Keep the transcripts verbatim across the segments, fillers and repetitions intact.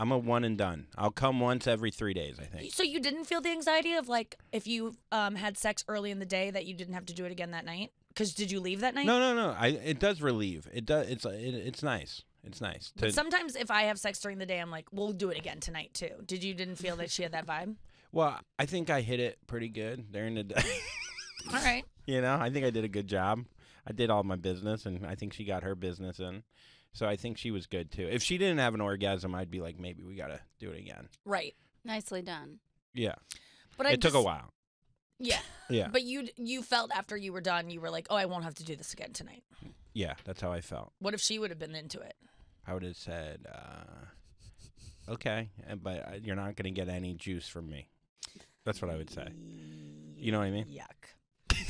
I'm a one and done. I'll come once every three days, I think. So you didn't feel the anxiety of, like, if you um, had sex early in the day that you didn't have to do it again that night? Because did you leave that night? No, no, no. I, it does relieve. It does. It's it, it's nice. It's nice. To... But sometimes if I have sex during the day, I'm like, we'll do it again tonight, too. Did you didn't feel that she had that vibe? Well, I think I hit it pretty good during the day. All right. You know, I think I did a good job. I did all my business, and I think she got her business in. So I think she was good, too. If she didn't have an orgasm, I'd be like, maybe we got to do it again. Right. Nicely done. Yeah. But it I took just... a while. Yeah. Yeah. But you you felt after you were done, you were like, oh, I won't have to do this again tonight. Yeah, that's how I felt. What if she would have been into it? I would have said, uh, okay, but you're not going to get any juice from me. That's what I would say. You know what I mean? Yuck.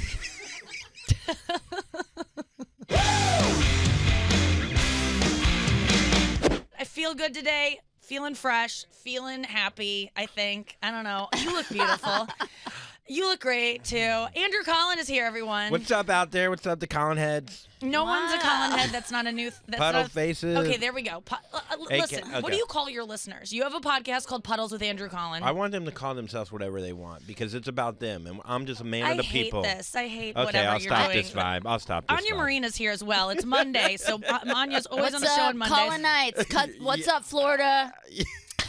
I feel good today, feeling fresh, feeling happy, I think. I don't know. You look beautiful. You look great, too. Andrew Collin is here, everyone. What's up out there? What's up, the Collin heads? No wow. one's a Collin head. That's not a new... That's Puddle not a, faces. Okay, there we go. Pu uh, listen, okay. What do you call your listeners? You have a podcast called Puddles with Andrew Collin. I want them to call themselves whatever they want because it's about them, and I'm just a man I of the people. I hate this. I hate okay, whatever I'll you're doing. Okay, I'll stop this vibe. I'll stop this Anya vibe. Marina's here as well. It's Monday, so Anya's always what's on the up, show on Mondays. Collin nights. Cut, what's yeah. up, Florida?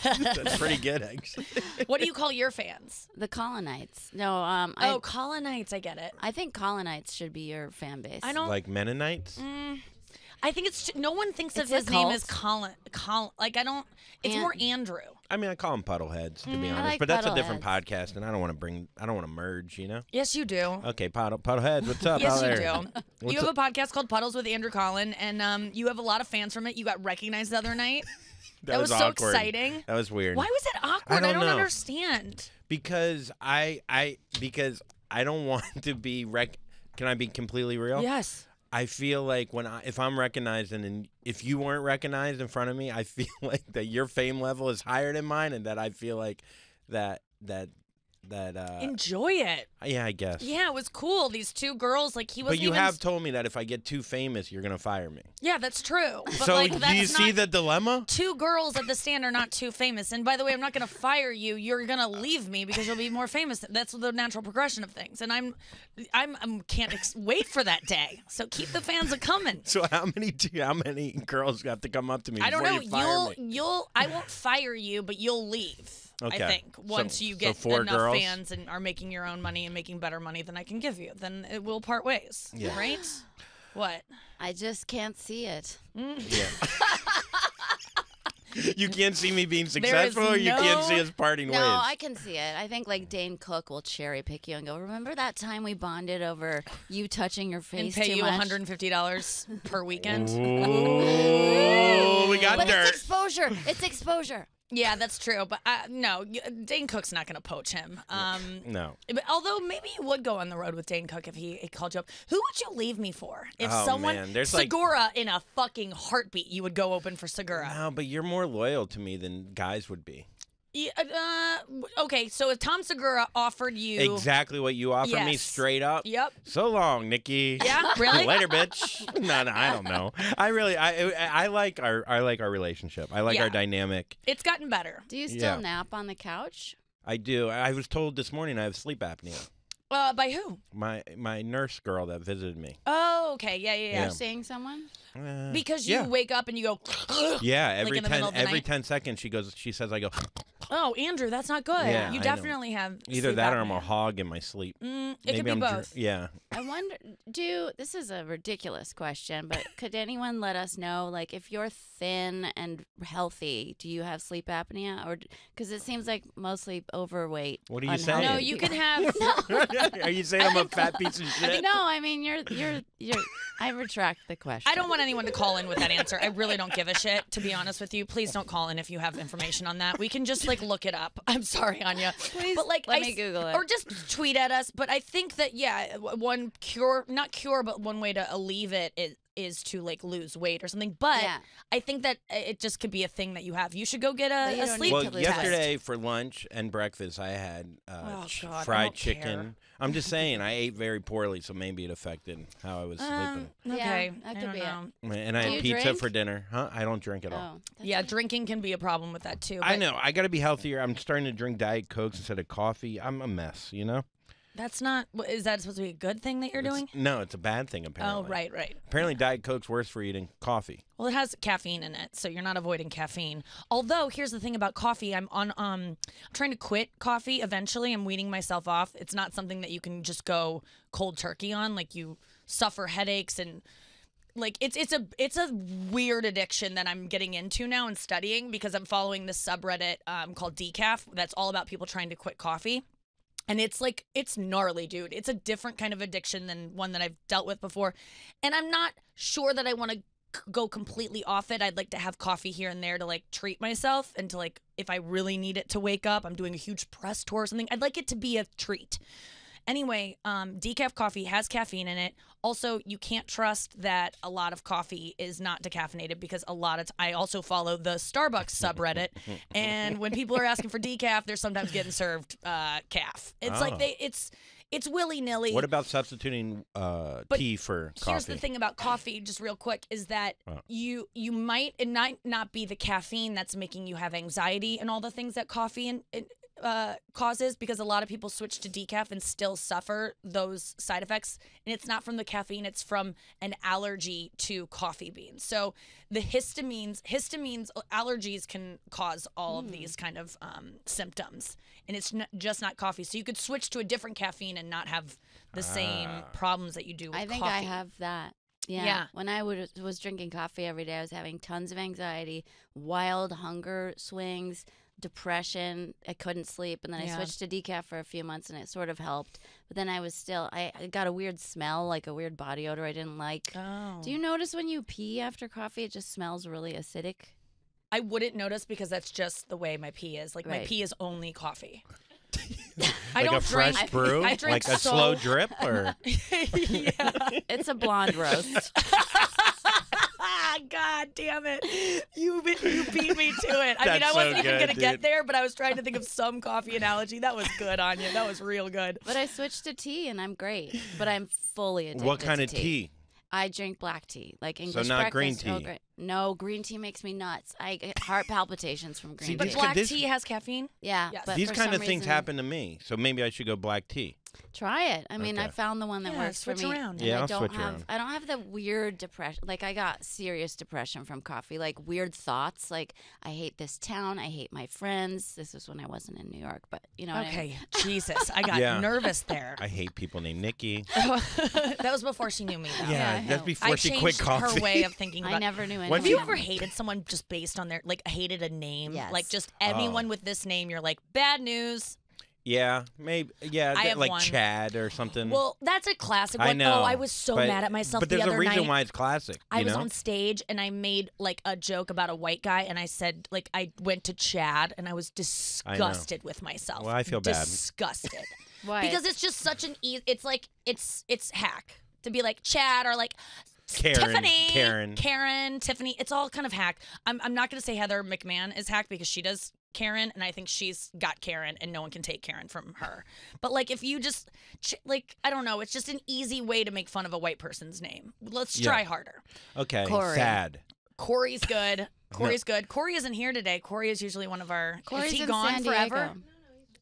That's pretty good, actually. What do you call your fans? The Collinites. No, um. I, oh, Collinites. I get it. I think Collinites should be your fan base. I don't like Mennonites. Mm, I think it's no one thinks it's of his cult. name as Collin. Collin. Like I don't. It's and, more Andrew. I mean, I call them Puddleheads to mm, be honest, like but that's a different heads. podcast, and I don't want to bring. I don't want to merge. You know. Yes, you do. Okay, Puddle Puddleheads. What's up? Yes, you there? do. What's you have a podcast called Puddles with Andrew Collin, and um, you have a lot of fans from it. You got recognized the other night. That, that was, was so awkward. exciting. That was weird. Why was it awkward? I don't, I don't understand. Because I I because I don't want to be rec Can I be completely real? Yes. I feel like when I, if I'm recognized and, and if you weren't recognized in front of me, I feel like that your fame level is higher than mine and that I feel like that that that uh enjoy it. Yeah, I guess. Yeah, it was cool. These two girls, like he was. But you even... have told me that if I get too famous, you're gonna fire me. Yeah, that's true. But so like, do that's you see the dilemma? Two girls at the stand are not too famous. And by the way, I'm not gonna fire you. You're gonna leave me because you'll be more famous. That's the natural progression of things. And I'm, I'm, I'm can't ex wait for that day. So keep the fans a coming. So how many do how many girls have to come up to me? I don't know. You you'll, me? you'll. I won't fire you, but you'll leave. Okay. I think once so, you get so enough girls? fans and are making your own money and making better money than I can give you, then it will part ways, yeah. right? What? I just can't see it. Mm. Yeah. You can't see me being successful, or you no... can't see us parting no, ways. No, I can see it. I think like Dane Cook will cherry pick you and go, "Remember that time we bonded over you touching your face and pay too you much? one hundred fifty dollars per weekend." Ooh, we got but dirt. It's exposure. It's exposure. Yeah, that's true. But uh, no, Dane Cook's not going to poach him. Um, no. But although maybe you would go on the road with Dane Cook if he, he called you up. Who would you leave me for? If oh, someone man. There's Segura like... in a fucking heartbeat, you would go open for Segura. No, but you're more loyal to me than guys would be. Yeah, uh, okay, so if Tom Segura offered you... Exactly what you offered yes. me straight up. Yep. So long, Nikki. Yeah, really? Later, bitch. No, no, I don't know. I really, I I like our I like our relationship. I like yeah. our dynamic. It's gotten better. Do you still yeah. nap on the couch? I do. I was told this morning I have sleep apnea. Uh, by who? My my nurse girl that visited me. Oh, okay. Yeah, yeah, yeah. You're seeing someone? Uh, because you yeah. wake up and you go... Yeah, every, like ten, every ten seconds she goes. She says I go... Oh, Andrew, that's not good. Yeah, you definitely have either that or I'm a hog in my sleep. Mm, it could be I'm both. Yeah. I wonder, do this is a ridiculous question, but could anyone let us know, like, if you're thin and healthy, do you have sleep apnea, or because it seems like mostly overweight? What are you unhealthy. saying? No, you can have. No. Are you saying I'm a fat piece of shit? I mean, no, I mean you're you're you're. I retract the question. I don't want anyone to call in with that answer. I really don't give a shit, to be honest with you. Please don't call in if you have information on that. We can just like. Look it up. I'm sorry, Anya. Please but like, let I, me Google it. Or just tweet at us. But I think that, yeah, one cure, not cure, but one way to alleviate it is, is to like lose weight or something. But yeah. I think that it just could be a thing that you have. You should go get a, a sleep well, test. Well, yesterday for lunch and breakfast, I had uh, oh, God, fried chicken. Care. I'm just saying, I ate very poorly, so maybe it affected how I was um, sleeping. Okay, yeah, that could be it. And I had pizza drink? for dinner. Huh? I don't drink at oh, all. Yeah, nice. Drinking can be a problem with that too. I know. I got to be healthier. I'm starting to drink Diet Cokes instead of coffee. I'm a mess, you know? That's not, is that supposed to be a good thing that you're it's, doing? No, it's a bad thing, apparently. Oh, right, right. Apparently, yeah. Diet Coke's worse for you than coffee. Well, it has caffeine in it, so you're not avoiding caffeine. Although, here's the thing about coffee. I'm on, um, I'm trying to quit coffee eventually. I'm weaning myself off. It's not something that you can just go cold turkey on. Like, you suffer headaches and... Like it's it's a it's a weird addiction that I'm getting into now and studying because I'm following this subreddit um, called Decaf that's all about people trying to quit coffee, and it's like it's gnarly, dude. It's a different kind of addiction than one that I've dealt with before, and I'm not sure that I want to go completely off it. I'd like to have coffee here and there to like treat myself and to like if I really need it to wake up. I'm doing a huge press tour or something. I'd like it to be a treat. Anyway, um, decaf coffee has caffeine in it. Also, you can't trust that a lot of coffee is not decaffeinated because a lot of t I also follow the Starbucks subreddit, and when people are asking for decaf, they're sometimes getting served uh, calf. It's oh. like they, it's it's willy nilly. What about substituting uh, tea for coffee? Here's the thing about coffee, just real quick, is that oh. you you might it not not be the caffeine that's making you have anxiety and all the things that coffee and. and Uh, causes because a lot of people switch to decaf and still suffer those side effects, and it's not from the caffeine, it's from an allergy to coffee beans. So the histamines, histamines allergies can cause all mm. of these kind of um, symptoms, and it's not, just not coffee. So you could switch to a different caffeine and not have the ah. same problems that you do with coffee. I think coffee. I have that. Yeah. yeah. When I was, was drinking coffee every day, I was having tons of anxiety, wild hunger swings, depression. I couldn't sleep. And then yeah. I switched to decaf for a few months, and it sort of helped. But then I was still, I, I got a weird smell, like a weird body odor I didn't like. Oh. Do you notice when you pee after coffee, it just smells really acidic? I wouldn't notice because that's just the way my pee is. Like right. my pee is only coffee. like I don't a drink. fresh brew? I, I drink like so... a slow drip? Or yeah. It's a blonde roast. God damn it. You, you beat me to it. I That's mean, I wasn't so even going to get there, but I was trying to think of some coffee analogy. That was good, Anya. That was real good. But I switched to tea, and I'm great. But I'm fully addicted to tea. What kind of tea? I drink black tea, like English breakfast. So not breakfast. green tea? Oh, no, green tea makes me nuts. I get heart palpitations from green See, tea. But black this, tea has caffeine? Yeah. Yes. But these kind of things reason, happen to me, so maybe I should go black tea. Try it. I mean, okay. I found the one that yeah, works for me. Switch around. Yeah, I'll I don't switch have, around. I don't have the weird depression. Like, I got serious depression from coffee. Like, weird thoughts. Like, I hate this town. I hate my friends. This was when I wasn't in New York, but you know okay. what I mean? Jesus. I got yeah. nervous there. I hate people named Nikki. That was before she knew me, though. Yeah, yeah that's before I she quit coffee. I her way of thinking about I never knew anyone. Have you ever hated someone just based on their, like, hated a name? Yes. Like, just anyone oh. with this name, you're like, bad news. Yeah, maybe. Yeah, I have like one. Chad or something. Well, that's a classic one. I know, oh, I was so but, mad at myself but the other night. But there's a reason why it's classic. You I was know? on stage and I made like a joke about a white guy, and I said like I went to Chad, and I was disgusted I with myself. Well, I feel bad. Disgusted. Why? Because it's just such an easy. It's like it's it's hack to be like Chad or like. Karen, Tiffany, Karen, Karen, Tiffany. It's all kind of hack. I'm, I'm not going to say Heather McMahon is hack because she does Karen, and I think she's got Karen, and no one can take Karen from her. But like, if you just like, I don't know, it's just an easy way to make fun of a white person's name. Let's try yeah. harder. Okay, Corey. Sad. Corey's good. Corey's good. Corey isn't here today. Corey is usually one of our. Corey's is he gone forever?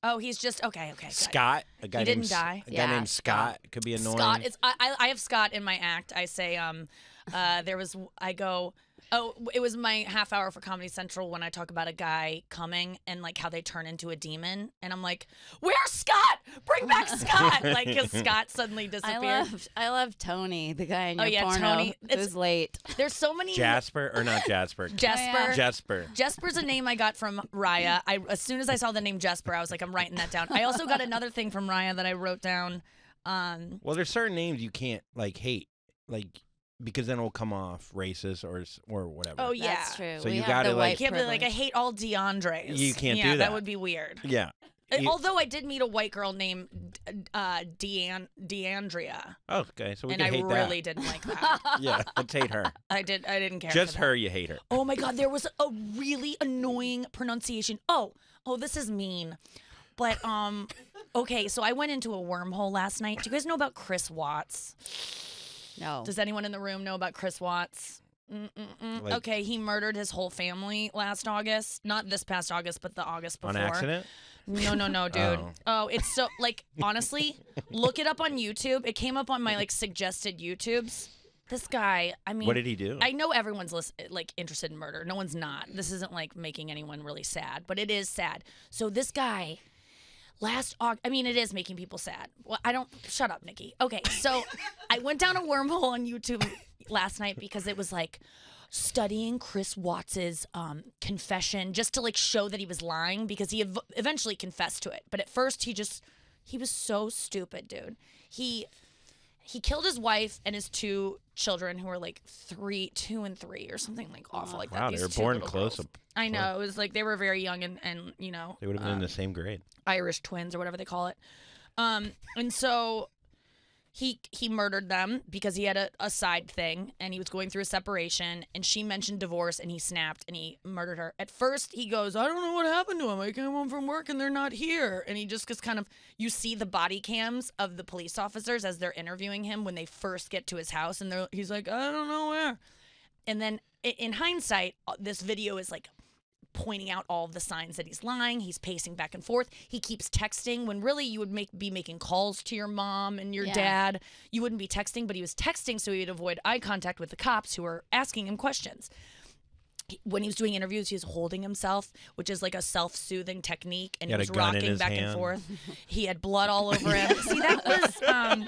Oh, he's just okay. Okay, Scott, a guy he named, didn't die. A guy yeah. named Scott could be annoying. Scott is. I, I have Scott in my act. I say, um, uh, there was. I go. Oh, it was my half hour for Comedy Central when I talk about a guy coming and like how they turn into a demon, and I'm like, "Where's Scott? Bring back Scott!" Like, cause Scott suddenly disappeared. I love, I love Tony, the guy in your oh, yeah, porno. Tony. It was late. There's so many. Jasper or not Jasper? Jasper. Oh, yeah. Jasper. Jasper's a name I got from Raya. I as soon as I saw the name Jasper, I was like, I'm writing that down. I also got another thing from Raya that I wrote down. Um, well, there's certain names you can't like hate, like. Because then it'll come off racist or or whatever. Oh yeah, that's true. So we you got to like, can't be like, I hate all DeAndres. You can't yeah, do that. That would be weird. Yeah, It, Although I did meet a white girl named uh, Dean Deandria. Oh, okay, so we and can I hate really that. didn't like that. Yeah, let's hate her. I did. I didn't care. Just her, you hate her. Oh my God, there was a really annoying pronunciation. Oh, oh, this is mean, but um, okay. So I went into a wormhole last night. Do you guys know about Chris Watts? No. Does anyone in the room know about Chris Watts? Mm-mm-mm. Like, okay, he murdered his whole family last August. Not this past August, but the August before. On accident? No, no, no, dude. Oh, oh it's so, like, honestly, look it up on YouTube. It came up on my, like, suggested YouTubes. This guy, I mean. What did he do? I know everyone's, list, like, interested in murder. No one's not. This isn't, like, making anyone really sad, but it is sad. So this guy... Last August, I mean, it is making people sad. Well, I don't, shut up, Nikki. Okay, so I went down a wormhole on YouTube last night because it was like studying Chris Watts's um, confession just to like show that he was lying because he ev eventually confessed to it. But at first he just, he was so stupid, dude. He, he killed his wife and his two children who were like three, two and three or something like awful like that. Wow, These they were born close. Girls. I know. It was like they were very young and, and you know. They would have been um, in the same grade. Irish twins or whatever they call it. Um, and so he he murdered them because he had a, a side thing and he was going through a separation and she mentioned divorce and he snapped and he murdered her. At first he goes, I don't know what happened to him. I came home from work and they're not here. And he just gets kind of, you see the body cams of the police officers as they're interviewing him when they first get to his house and they're, he's like, I don't know where. And then in hindsight, this video is like, pointing out all of the signs that he's lying. He's pacing back and forth. He keeps texting when really you would make be making calls to your mom and your yeah. dad. You wouldn't be texting, but he was texting so he would avoid eye contact with the cops who were asking him questions. When he was doing interviews, he was holding himself, which is like a self-soothing technique, and he, he was rocking back hand. and forth. He had blood all over him. See, that was... Um,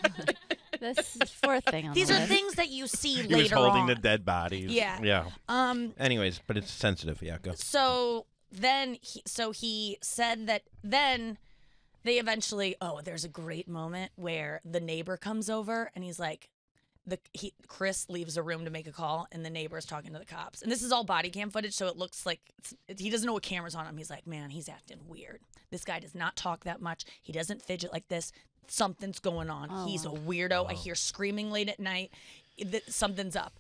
This is fourth thing on These the are list. things that you see he later was holding on. the dead bodies. Yeah. Yeah. Um, Anyways, but it's sensitive. Yeah, go. So then he, so he said that then they eventually, oh, there's a great moment where the neighbor comes over and he's like, the he Chris leaves a room to make a call and the neighbor is talking to the cops. And this is all body cam footage, so it looks like it's, it, he doesn't know what camera's on him. He's like, man, he's acting weird. This guy does not talk that much. He doesn't fidget like this. Something's going on. Oh. He's a weirdo. Oh. I hear screaming late at night. It, something's up.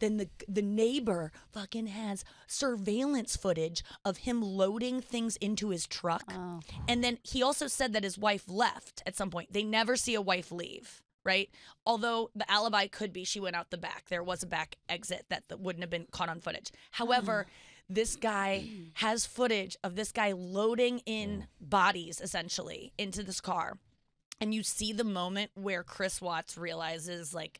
Then the the neighbor fucking has surveillance footage of him loading things into his truck. Oh. And then he also said that his wife left at some point. They never see a wife leave, right? Although the alibi could be she went out the back. There was a back exit that wouldn't have been caught on footage. However... Oh. This guy has footage of this guy loading in bodies, essentially, into this car. And you see the moment where Chris Watts realizes, like...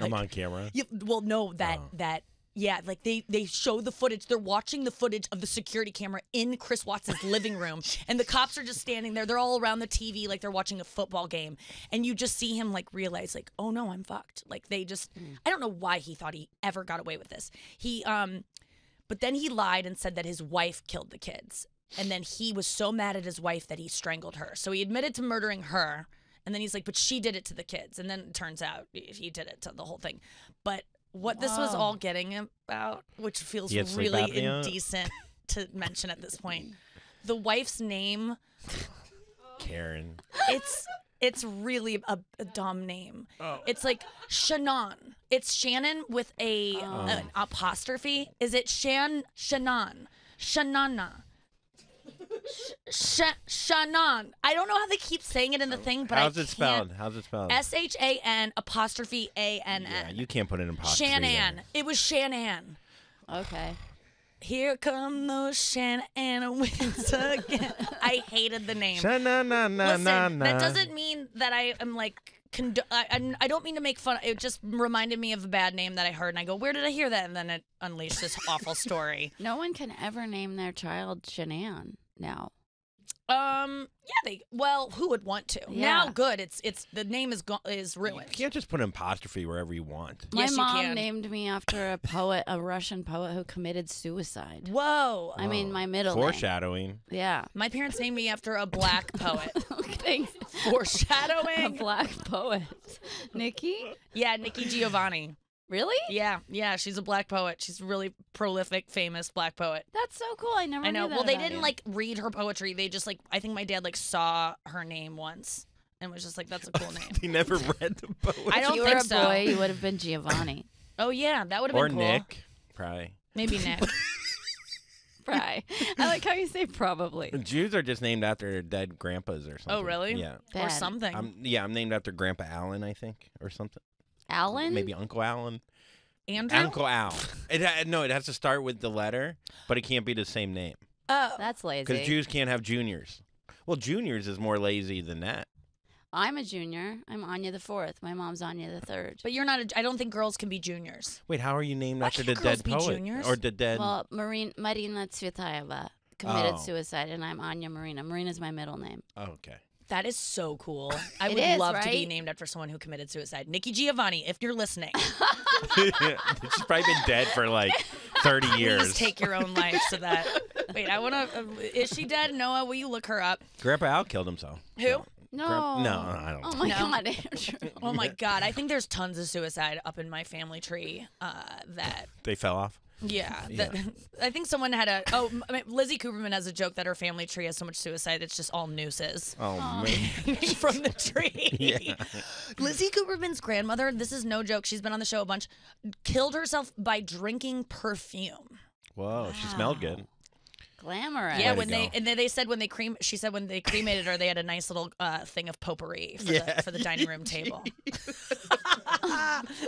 I'm like, on camera? You, well, no, that... Oh. that Yeah, like they, they show the footage. They're watching the footage of the security camera in Chris Watts' living room. And the cops are just standing there. They're all around the T V like they're watching a football game. And you just see him like realize like, oh no, I'm fucked. Like they just, mm. I don't know why he thought he ever got away with this. He, um... But then he lied and said that his wife killed the kids. And then he was so mad at his wife that he strangled her. So he admitted to murdering her. And then he's like, but she did it to the kids. And then it turns out he did it to the whole thing. But what Whoa. this was all getting about, which feels really indecent to mention at this point, the wife's name. Karen. It's... It's really a, a dumb name. Oh. It's like Shanann. It's Shannon with a oh. an apostrophe. Is it Shan Shanann? Shananna. Sh Shanann. I don't know how they keep saying it in the thing, but how's I it spelled? How's it spelled? S H A N apostrophe A N N. Yeah, you can't put an apostrophe. Shanann. It was Shanann. Okay. Here come those Shanann wins again. I hated the name. Shanann. Listen, that doesn't mean that I am like, condo I, I don't mean to make fun. It just reminded me of a bad name that I heard, and I go, where did I hear that? And then it unleashed this awful story. No one can ever name their child Shanann now. Um. Yeah. They. Well, who would want to? Yeah. Now, good. It's. It's. The name is go is ruined. You can't just put an apostrophe wherever you want. My yes, mom you can. named me after a poet, a Russian poet who committed suicide. Whoa. I Whoa. mean, my middle foreshadowing. Name. Yeah. My parents named me after a black poet. Thanks. Foreshadowing. A black poet. Nikki. Yeah, Nikki Giovanni. Really? Yeah, yeah. She's a black poet. She's a really prolific, famous black poet. That's so cool. I never. I know. Knew that well, they about didn't you. like read her poetry. They just like. I think my dad like saw her name once and was just like, "That's a cool name." He never read the poetry. I don't you think were a so. Boy, you would have been Giovanni. Oh yeah, that would have been cool. Or Nick, probably. Maybe Nick. Probably. I like how you say probably. Jews are just named after their dead grandpas or something. Oh really? Yeah. Dad. Or something. I'm, yeah, I'm named after Grandpa Allen, I think, or something. Alan? Maybe Uncle Alan. Andrew? Uncle Al. It, no, it has to start with the letter, but it can't be the same name. Oh. That's lazy. Because Jews can't have juniors. Well, juniors is more lazy than that. I'm a junior. I'm Anya the fourth. My mom's Anya the third. But you're not a, I don't think girls can be juniors. Wait, how are you named Why after the dead be poet? Juniors? Or the dead... Well, Marina, Marina Tsvetaeva committed oh. suicide, and I'm Anya Marina. Marina's my middle name. Oh, okay. That is so cool. I would is, love right? to be named after someone who committed suicide. Nikki Giovanni, if you're listening. She's probably been dead for like thirty years. Please take your own life so that... Wait, I want to... Uh, is she dead? Noah, will you look her up? Grandpa Al killed himself. Who? So. No. Grandpa, no, I don't know. Oh, my no. God, Andrew. Oh, my God. I think there's tons of suicide up in my family tree uh, that... They fell off? Yeah, that, yeah. I think someone had a. Oh, I mean, Lizzie Cooperman has a joke that her family tree has so much suicide, it's just all nooses. Oh, man. From the tree. Yeah. Lizzie Cooperman's grandmother, this is no joke, she's been on the show a bunch, killed herself by drinking perfume. Whoa, wow. She smelled good. Glamorous. Yeah, Way when they and then they said when they cream she said when they cremated her they had a nice little uh, thing of potpourri for yeah. the for the dining room table.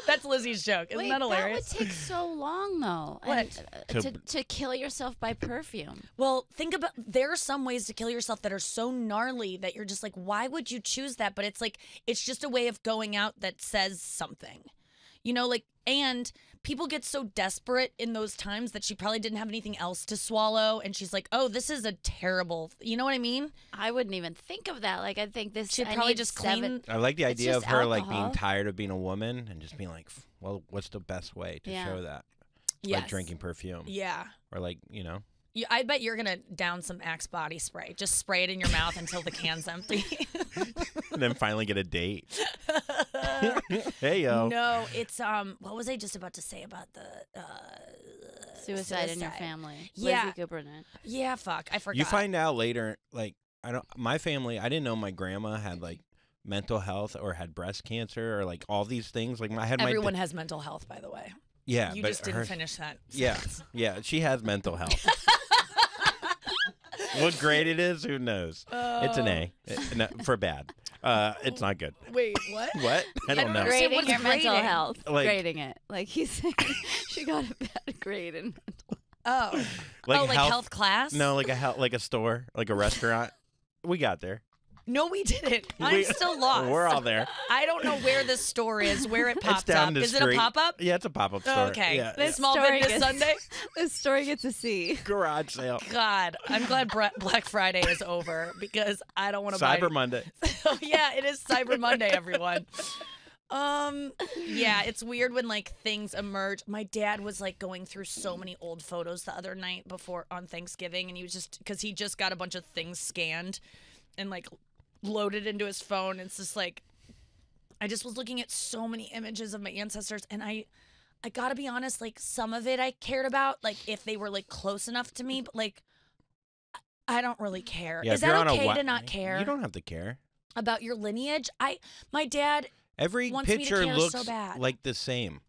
That's Lizzie's joke. Isn't Wait, that hilarious? That would take so long though. What? And, uh, to, to, to kill yourself by perfume. Well, think about there are some ways to kill yourself that are so gnarly that you're just like, why would you choose that? But it's like it's just a way of going out that says something. You know, like, and people get so desperate in those times that she probably didn't have anything else to swallow. And she's like, oh, this is a terrible, you know what I mean? I wouldn't even think of that. Like, I think this should probably just clean. I like the idea of her, like, being tired of being a woman and just being like, well, what's the best way to show that? Yes. Like drinking perfume. Yeah. Or like, you know. You, I bet you're going to down some Axe body spray. Just spray it in your mouth until the can's empty. And then finally get a date. Hey, yo. No, it's, um, what was I just about to say about the uh, suicide, suicide in your family? Yeah. Yeah, fuck. I forgot. You find out later, like, I don't, my family, I didn't know my grandma had, like, mental health or had breast cancer or, like, all these things. Like, I had Everyone my has mental health, by the way. Yeah, you but just didn't her, finish that. Yeah, yeah, she has mental health. What grade it is, who knows? Uh, it's an A it, no, for bad. Uh, it's not good. Wait, what? What? I don't know. Grading what is your grading? Mental health. Like, grading it. Like he's saying she got a bad grade in mental health. Oh. Like oh, like health, health class? No, like a health, like a store, like a restaurant. We got there. No, we didn't. I'm we, still lost. We're all there. I don't know where this store is, where it pops it's down up. Is street. It a pop-up? Yeah, it's a pop-up store. Oh, okay. Yeah, this yeah. small business gets, Sunday. This store gets a C. Garage sale. God, I'm glad Black Friday is over because I don't want to buy Cyber Monday. So, yeah, it is Cyber Monday, everyone. Um, yeah, it's weird when like things emerge. My dad was like going through so many old photos the other night before on Thanksgiving, and he was just because he just got a bunch of things scanned and like. Loaded into his phone. It's just like I just was looking at so many images of my ancestors, and I I gotta be honest, like some of it I cared about, like if they were like close enough to me, but like I don't really care. Yeah, is that okay to not care? You don't have to care about your lineage. I my dad every wants picture me to care looks so bad. Like the same.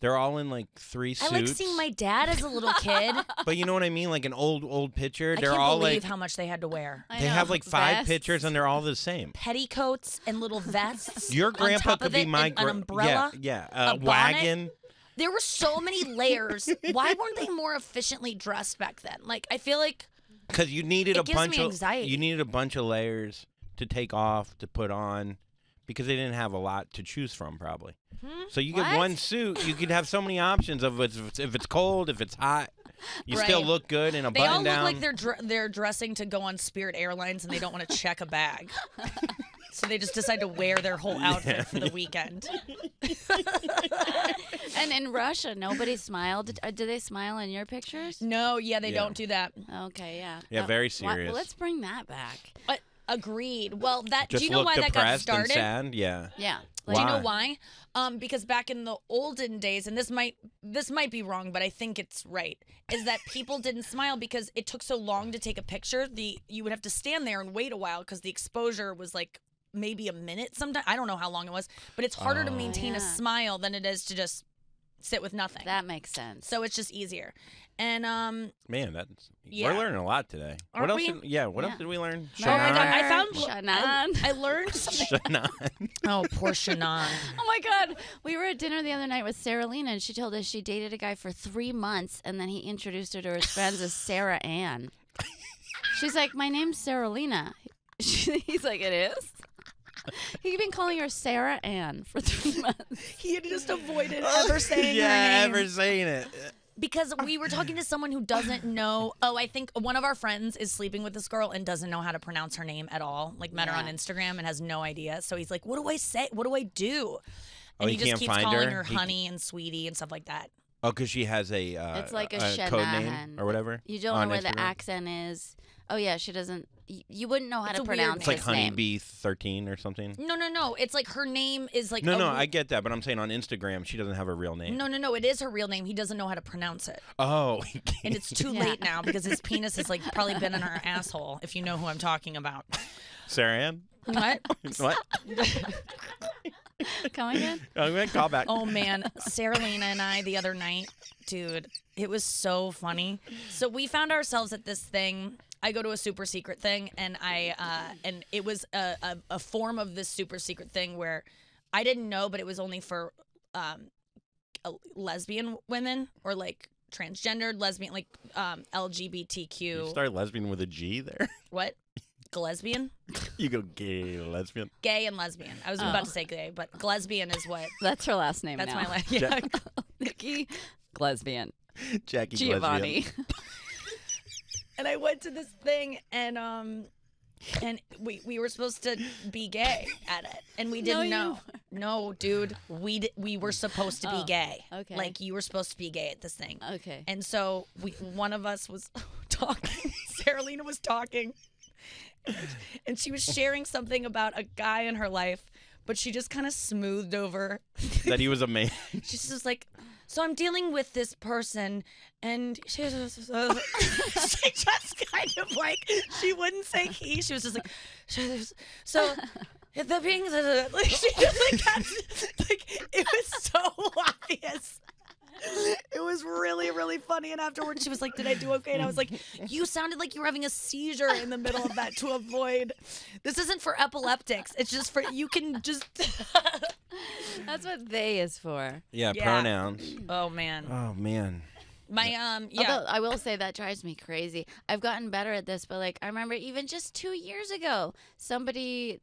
They're all in like three suits. I like seeing my dad as a little kid. But you know what I mean? Like an old, old picture. They're I can't all believe like, how much they had to wear. I they know. Have like five vests. Pictures and they're all the same. Petticoats and little vests. Your grandpa could be it, my grandpa. An umbrella. Yeah, yeah. Uh, a wagon. Bonnet. There were so many layers. Why weren't they more efficiently dressed back then? Like I feel like because you needed it a gives bunch me anxiety. Of you needed a bunch of layers to take off to put on. Because they didn't have a lot to choose from, probably. Hmm? So you what? Get one suit, you could have so many options of if it's, if it's cold, if it's hot, you right. still look good in a they button down. They all look like they're dr they're dressing to go on Spirit Airlines and they don't want to check a bag, so they just decide to wear their whole outfit yeah. for the weekend. And in Russia, nobody smiled. Do they smile in your pictures? No, yeah, they yeah. don't do that. Okay, yeah. Yeah, uh, very serious. Why, well, let's bring that back. What? Agreed. Well, that Just do you know why that got started? And sad? Yeah. Yeah. Like, do you know why? Um, because back in the olden days, and this might this might be wrong, but I think it's right, is that people didn't smile because it took so long to take a picture. The you would have to stand there and wait a while because the exposure was like maybe a minute sometimes. I don't know how long it was, but it's harder oh. to maintain yeah. a smile than it is to just sit with nothing. That makes sense. So it's just easier. And um, man, that's yeah. we're learning a lot today. Aren't what else? We? Did, yeah. What yeah. else did we learn? Shanann. Oh my God, I found Shanann. I, I learned something. Shanann. Oh, poor Shanann. Oh my God, we were at dinner the other night with Sarahlynn, and she told us she dated a guy for three months, and then he introduced her to her friends as Sarah Ann. She's like, my name's Sarahlynn. He's like, it is. He'd been calling her Sarah Ann for three months. He had just avoided ever saying yeah, her name. Yeah, ever saying it. Because we were talking to someone who doesn't know. Oh, I think one of our friends is sleeping with this girl and doesn't know how to pronounce her name at all. Like met yeah. her on Instagram and has no idea. So he's like, what do I say? What do I do? And oh, he, he just keeps calling her, her honey he... and sweetie and stuff like that. Oh, because she has a, uh, it's like a, a code name or whatever? You don't know where Instagram? The accent is. Oh, yeah, she doesn't. You wouldn't know how it's to pronounce it. It's like Honeybee thirteen or something. No, no, no. It's like her name is like. No, no, I get that. But I'm saying on Instagram, she doesn't have a real name. No, no, no. It is her real name. He doesn't know how to pronounce it. Oh. And it's too yeah. late now because his penis has like probably been in her asshole, if you know who I'm talking about. Sarah Ann? What? What? Come again? I'm going to call back. Oh, man. Sarahlynn and I the other night, dude, it was so funny. So we found ourselves at this thing. I go to a super secret thing, and I uh, and it was a, a, a form of this super secret thing where I didn't know, but it was only for um, lesbian women or like transgendered lesbian, like um, L G B T Q. You start lesbian with a G there. What? Lesbian? You go gay lesbian. Gay and lesbian. I was oh. about to say gay, but lesbian is what. That's her last name. That's now. My last name. Yeah. Nikki Lesbian. Jackie Giovanni. Lesbian. And I went to this thing, and um, and we we were supposed to be gay at it, and we didn't no, know. You... No, dude, we d we were supposed to be oh, gay. Okay. Like you were supposed to be gay at this thing. Okay. And so we one of us was talking. Sarahlynn was talking, and she was sharing something about a guy in her life, but she just kind of smoothed over that he was a man. She's just like. So I'm dealing with this person, and she, uh, she just kind of like, she wouldn't say he. She was just like, so the being, like, she just like, got, like, it was so obvious. It was really, really funny. And afterwards, she was like, did I do okay? And I was like, you sounded like you were having a seizure in the middle of that to avoid. This isn't for epileptics. It's just for, you can just. That's what they is for. Yeah, yeah, pronouns. Oh man. Oh man. My um yeah. Although I will say that drives me crazy. I've gotten better at this, but like I remember even just two years ago, somebody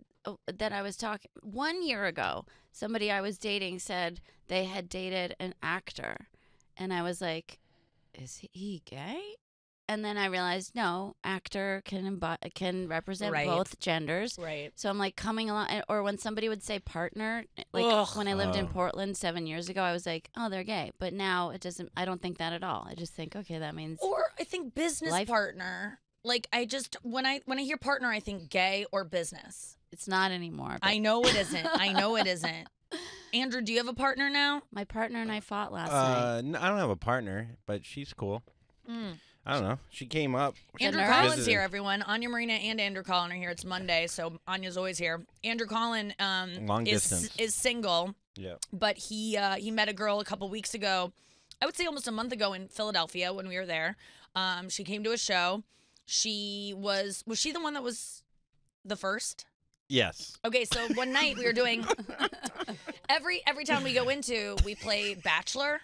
that I was talking one year ago, somebody I was dating said they had dated an actor, and I was like, is he gay? And then I realized, no, actor can can represent right. both genders. Right. So I'm like coming along, or when somebody would say partner, like Ugh. when I lived oh. in Portland seven years ago, I was like, oh, they're gay. But now it doesn't. I don't think that at all. I just think, okay, that means. Or I think business life. partner. Like I just when I when I hear partner, I think gay or business. It's not anymore. But... I know it isn't. I know it isn't. Andrew, do you have a partner now? My partner and I fought last uh, night. No, I don't have a partner, but she's cool. Mm. I don't know. She came up. Andrew Collin's here, everyone. Anya Marina and Andrew Collin are here. It's Monday, so Anya's always here. Andrew Collin um, Long is, is single, yeah. but he uh, he met a girl a couple weeks ago. I would say almost a month ago in Philadelphia when we were there. Um, she came to a show. She was, was she the one that was the first? Yes. Okay, so one night we were doing, every, every town we go into, we play Bachelor.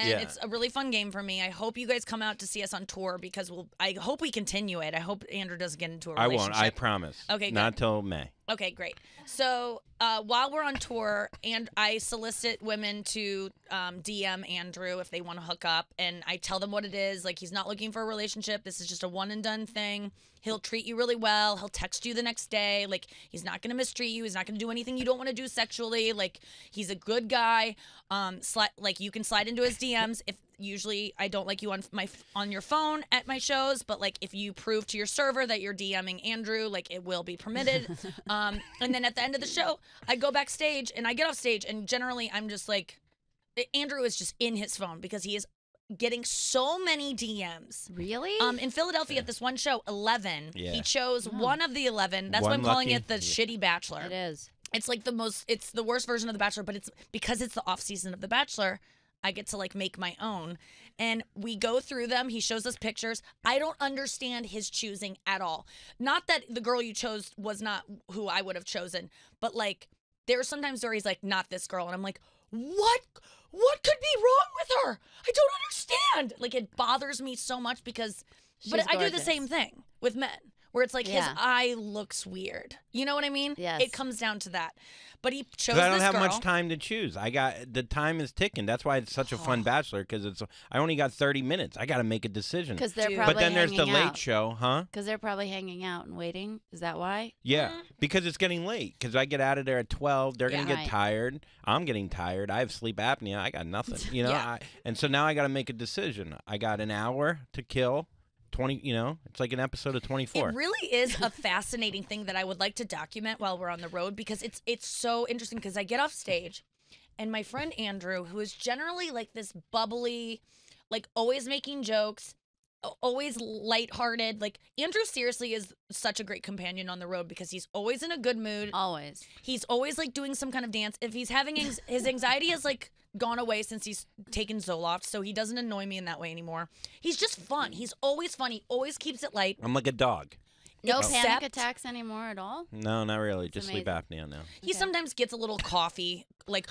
And yeah. it's a really fun game for me. I hope you guys come out to see us on tour because we'll. I hope we continue it. I hope Andrew doesn't get into a relationship. I won't. I promise. Okay, good. Not till May. Okay, great. So uh, while we're on tour, and I solicit women to um, D M Andrew if they want to hook up, and I tell them what it is. Like, he's not looking for a relationship. This is just a one-and-done thing. He'll treat you really well. He'll text you the next day. Like, he's not going to mistreat you. He's not going to do anything you don't want to do sexually. Like, he's a good guy. Um, sli like, you can slide into his D Ms. If usually I don't like you on my on your phone at my shows, but like if you prove to your server that you're DMing Andrew, like it will be permitted. Um, and then at the end of the show, I go backstage and I get off stage, and generally I'm just like, Andrew is just in his phone because he is getting so many D Ms. Really? Um, in Philadelphia at this one show, eleven. Yeah. He chose oh. one of the eleven. That's one why I'm calling lucky. It the yeah. shitty Bachelor. It is. It's like the most, it's the worst version of The Bachelor, but it's because it's the off season of The Bachelor, I get to like make my own. And we go through them. He shows us pictures. I don't understand his choosing at all. Not that the girl you chose was not who I would have chosen, but like there are sometimes where he's like, not this girl. And I'm like, what? What could be wrong with her? I don't understand. Like it bothers me so much because, she's but gorgeous. I do the same thing with men. Where it's like yeah. his eye looks weird. You know what I mean? Yes. It comes down to that. But he chose this girl. I don't have girl. much time to choose. I got the time is ticking. That's why it's such a fun Bachelor, because it's I only got thirty minutes. I got to make a decision. Because they're Dude. probably But then there's the late out. show, huh? Because they're probably hanging out and waiting. Is that why? Yeah, mm-hmm. because it's getting late. Because I get out of there at twelve. They're yeah, gonna get right. tired. I'm getting tired. I have sleep apnea. I got nothing. You know. yeah. I, and so now I got to make a decision. I got an hour to kill. twenty, you know, it's like an episode of twenty-four. It really is a fascinating thing that I would like to document while we're on the road, because it's it's so interesting, because I get off stage and my friend Andrew, who is generally like this bubbly, like always making jokes, always lighthearted. Like Andrew seriously is such a great companion on the road because he's always in a good mood. Always. He's always like doing some kind of dance. If he's having ex his anxiety is like gone away since he's taken Zoloft, so he doesn't annoy me in that way anymore. He's just fun. He's always fun. He always keeps it light. I'm like a dog. No Except, panic attacks anymore at all? No, not really. It's just amazing. Sleep apnea now. He okay. sometimes gets a little coffee, like...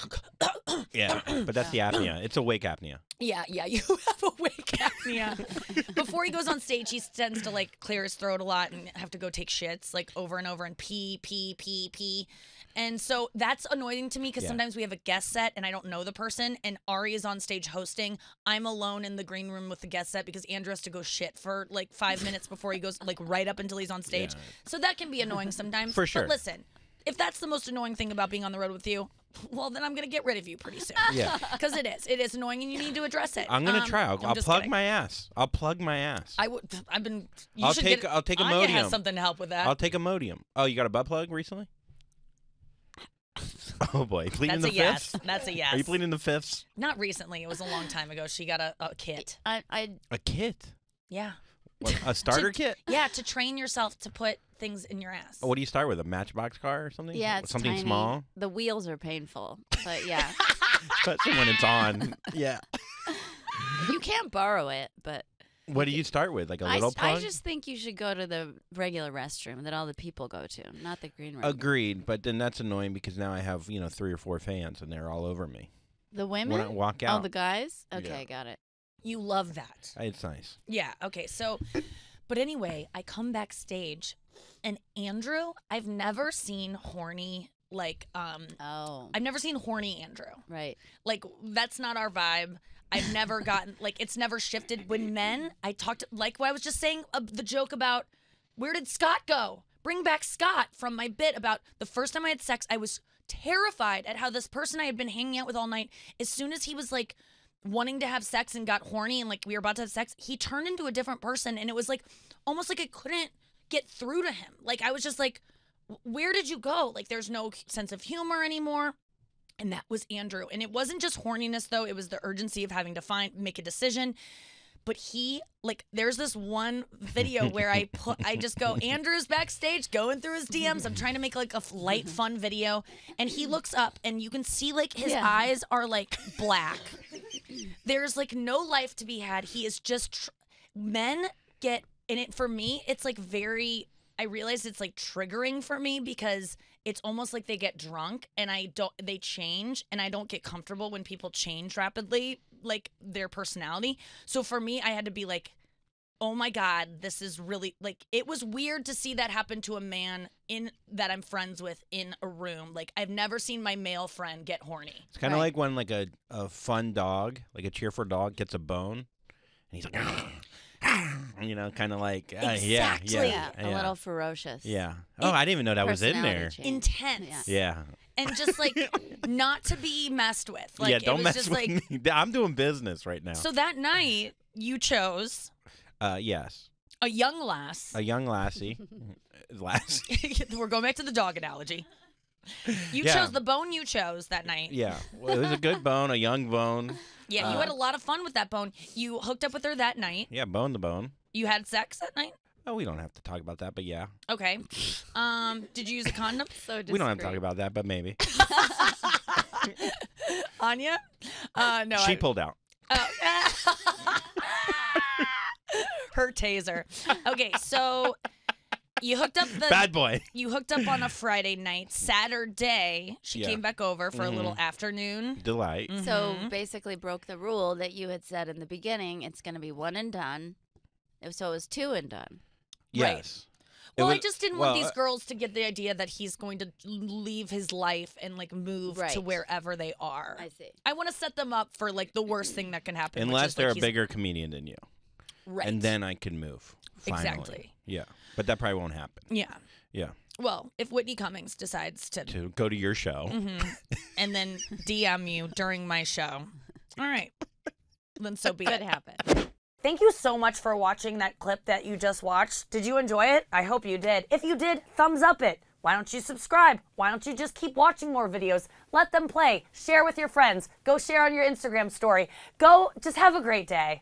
yeah, but that's yeah. the apnea. It's awake apnea. Yeah, yeah, you have awake apnea. Before he goes on stage, he tends to, like, clear his throat a lot and have to go take shits, like, over and over and pee, pee, pee, pee. And so that's annoying to me because yeah. sometimes we have a guest set and I don't know the person, and Ari is on stage hosting. I'm alone in the green room with the guest set because Andrew has to go shit for like five minutes before he goes, like right up until he's on stage. Yeah. So that can be annoying sometimes. For sure. But listen, if that's the most annoying thing about being on the road with you, well, then I'm going to get rid of you pretty soon. Yeah. Because it is. It is annoying and you need to address it. I'm going to um, try. I'll, I'll plug kidding. my ass. I'll plug my ass. I would, I've been, you I'll should take, get, I'll take a Modium. Anya has something to help with that. I'll take a Modium. Oh, you got a butt plug recently? Oh boy, pleading the fifths? That's a yes. That's a yes. Are you pleading the fifths? Not recently. It was a long time ago. She got a, a kit. I, I, a kit? Yeah. What, a starter to, kit? Yeah, to train yourself to put things in your ass. Oh, what do you start with? A Matchbox car or something? Yeah, it's something tiny. small. The wheels are painful, but yeah. Especially when it's on. Yeah. You can't borrow it, but. What do you start with? Like a little I, plug? I just think you should go to the regular restroom that all the people go to, not the green room. Agreed, but then that's annoying because now I have, you know, three or four fans and they're all over me. The women? When I walk out. Oh, the guys? Okay, yeah. got it. You love that. It's nice. Yeah, okay, so, but anyway, I come backstage and Andrew, I've never seen horny, like, um, oh. I've never seen horny Andrew. Right. Like, that's not our vibe. I've never gotten, like, it's never shifted. When men, I talked, like, well, I was just saying uh, the joke about, where did Scott go? Bring back Scott from my bit about the first time I had sex, I was terrified at how this person I had been hanging out with all night, as soon as he was, like, wanting to have sex and got horny and, like, we were about to have sex, he turned into a different person, and it was, like, almost like I couldn't get through to him. Like, I was just like, where did you go? Like, there's no sense of humor anymore. And that was Andrew. And it wasn't just horniness, though. It was the urgency of having to find make a decision. But he, like, there's this one video where I put, I just go, Andrew's backstage going through his D Ms. I'm trying to make, like, a light, fun video. And he looks up, and you can see, like, his yeah. eyes are, like, black. There's, like, no life to be had. He is just, tr men get, and it, for me, it's, like, very, I realize it's, like, triggering for me because it's almost like they get drunk and I don't, they change and I don't get comfortable when people change rapidly, like their personality. So for me, I had to be like, oh my God, this is really like, it was weird to see that happen to a man in that I'm friends with in a room. Like I've never seen my male friend get horny. It's kind of right? like when like a, a fun dog, like a cheerful dog gets a bone and he's like, you know, kind of like, uh, exactly. yeah, yeah, yeah. A little ferocious. Yeah. Oh, it, I didn't even know that was in there. Change. Intense. Yeah. And just like not to be messed with. Like, yeah, don't it was mess just with like, me. I'm doing business right now. So that night you chose. Uh, yes. A young lass. A young lassie. Lassie. We're going back to the dog analogy. You yeah. chose the bone you chose that night. Yeah. Well, it was a good bone, a young bone. Yeah, uh, you had a lot of fun with that bone. You hooked up with her that night. Yeah, bone to bone. You had sex that night? Oh, we don't have to talk about that, but yeah. Okay. Um, did you use a condom? So we don't have to talk about that, but maybe. Anya? Uh, no. She I... pulled out. Oh. Her taser. Okay, so... You hooked up the bad boy. You hooked up on a Friday night. Saturday, she yeah. came back over for mm-hmm. a little afternoon delight. Mm-hmm. So basically, broke the rule that you had said in the beginning. It's going to be one and done. So it was two and done. Yes. Right. Well, was, I just didn't well, want these girls to get the idea that he's going to leave his life and like move right. to wherever they are. I see. I want to set them up for like the worst thing that can happen. Unless which is, they're like, a bigger comedian than you. Right. And then I can move. Finally. Exactly. Yeah. But that probably won't happen. Yeah. Yeah. Well, if Whitney Cummings decides to... To go to your show. Mm-hmm. And then D M you during my show. All right. Then so be it. Could happen. Thank you so much for watching that clip that you just watched. Did you enjoy it? I hope you did. If you did, thumbs up it. Why don't you subscribe? Why don't you just keep watching more videos? Let them play. Share with your friends. Go share on your Instagram story. Go just have a great day.